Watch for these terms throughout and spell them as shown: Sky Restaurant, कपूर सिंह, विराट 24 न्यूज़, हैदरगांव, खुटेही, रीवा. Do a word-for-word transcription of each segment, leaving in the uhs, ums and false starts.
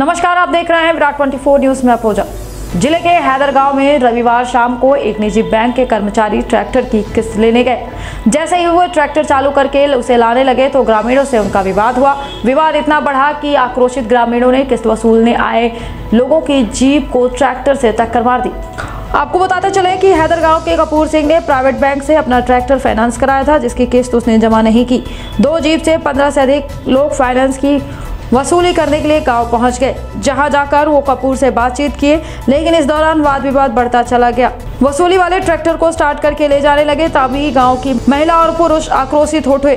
नमस्कार, आप देख रहे हैं विराट चौबीस न्यूज में पूजा। जिले के हैदरगांव में रविवार शाम को एक निजी बैंक के कर्मचारी ट्रैक्टर की किस्त लेने गए। जैसे ही वो ट्रैक्टर चालू करके उसे लाने लगे तो ग्रामीणों से उनका विवाद हुआ। विवाद इतना बढ़ा कि आक्रोशित ग्रामीणों ने किस्त वसूलने आए लोगों की जीप को ट्रैक्टर से टक्कर मार दी। आपको बताते चले कि हैदरगांव के कपूर सिंह ने प्राइवेट बैंक से अपना ट्रैक्टर फाइनेंस कराया था, जिसकी किस्त उसने जमा नहीं की। दो जीप से पंद्रह से अधिक लोग फाइनेंस की वसूली करने के लिए गांव पहुंच गए, जहां जाकर वो कपूर से बातचीत किए, लेकिन इस दौरान वाद विवाद बढ़ता चला गया। वसूली वाले ट्रैक्टर को स्टार्ट करके ले जाने लगे, तभी गांव की महिला और पुरुष आक्रोशित हो उठे।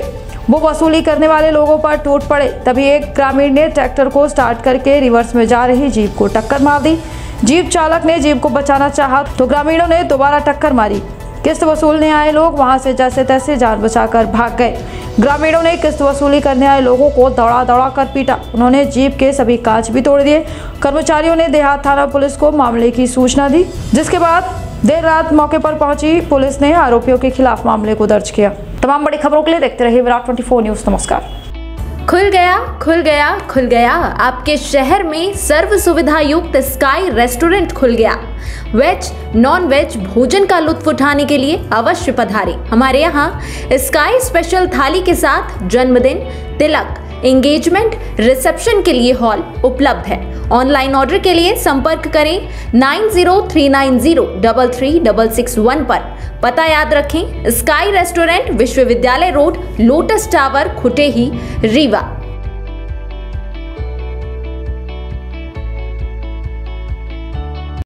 वो वसूली करने वाले लोगों पर टूट पड़े। तभी एक ग्रामीण ने ट्रैक्टर को स्टार्ट करके रिवर्स में जा रही जीप को टक्कर मार दी। जीप चालक ने जीप को बचाना चाहा तो ग्रामीणों ने दोबारा टक्कर मारी। किस्त वसूलने आए लोग वहां से जैसे तैसे जान बचाकर भाग गए। ग्रामीणों ने किस्त वसूली करने आए लोगों को दौड़ा दौड़ा कर पीटा। उन्होंने जीप के सभी कांच भी तोड़ दिए। कर्मचारियों ने देहात थाना पुलिस को मामले की सूचना दी, जिसके बाद देर रात मौके पर पहुंची पुलिस ने आरोपियों के खिलाफ मामले को दर्ज किया। तमाम बड़ी खबरों के लिए देखते रहिए विराट चौबीस न्यूज। नमस्कार। खुल गया खुल गया खुल गया, आपके शहर में सर्व सुविधा युक्त स्काई रेस्टोरेंट खुल गया। वेज नॉन वेज भोजन का लुत्फ उठाने के लिए अवश्य पधारें। हमारे यहाँ स्काई स्पेशल थाली के साथ जन्मदिन, तिलक, एंगेजमेंट, रिसेप्शन के लिए हॉल उपलब्ध है। ऑनलाइन ऑर्डर के लिए संपर्क करें nine zero three nine zero double three double six one पर। पता याद रखें, स्काई रेस्टोरेंट विश्वविद्यालय road, lotus tower, खुटेही, रीवा।